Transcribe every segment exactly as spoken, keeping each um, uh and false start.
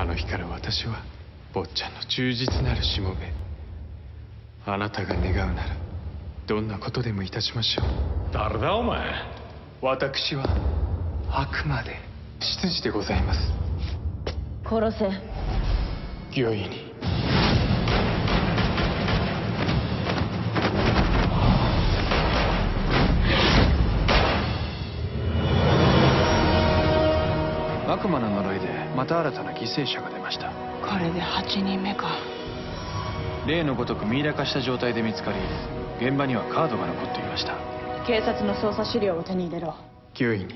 あの日から私は坊ちゃんの忠実なるしもべ。あなたが願うならどんなことでもいたしましょう。誰だお前。私はあくまで執事でございます。殺せ。御意に。悪魔の呪いでまた新たな犠牲者が出ました。これではちにんめか。例のごとくミイラ化した状態で見つかり、現場にはカードが残っていました。警察の捜査資料を手に入れろ。御意に。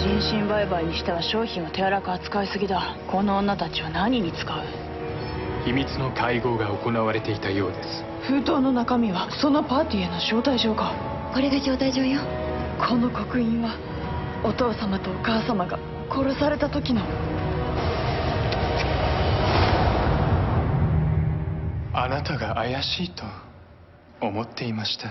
人身売買にしては商品を手荒く扱いすぎだ。この女たちは何に使う？秘密の会合が行われていたようです。封筒の中身はそのパーティーへの招待状か。これが招待状よ。この刻印はお父様とお母様が殺された時の。あなたが怪しいと思っていました。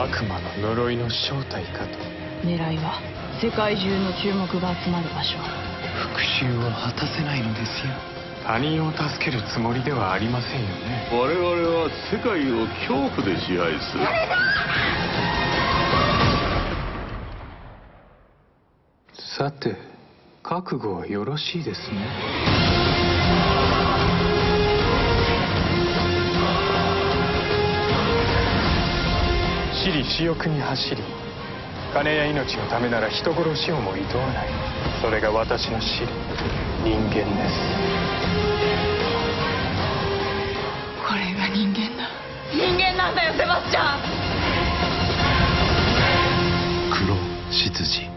悪魔の呪いの正体かと。狙いは世界中の注目が集まる場所。復讐は果たせないのですよ。他人を助けるつもりではありませんよね。我々は世界を恐怖で支配する。さて、覚悟はよろしいですね。私利私欲に走り、金や命のためなら人殺しをも厭わない。それが私の私利、人間です。これが人間だ。人間なんだよ、セバスチャン。黒執事。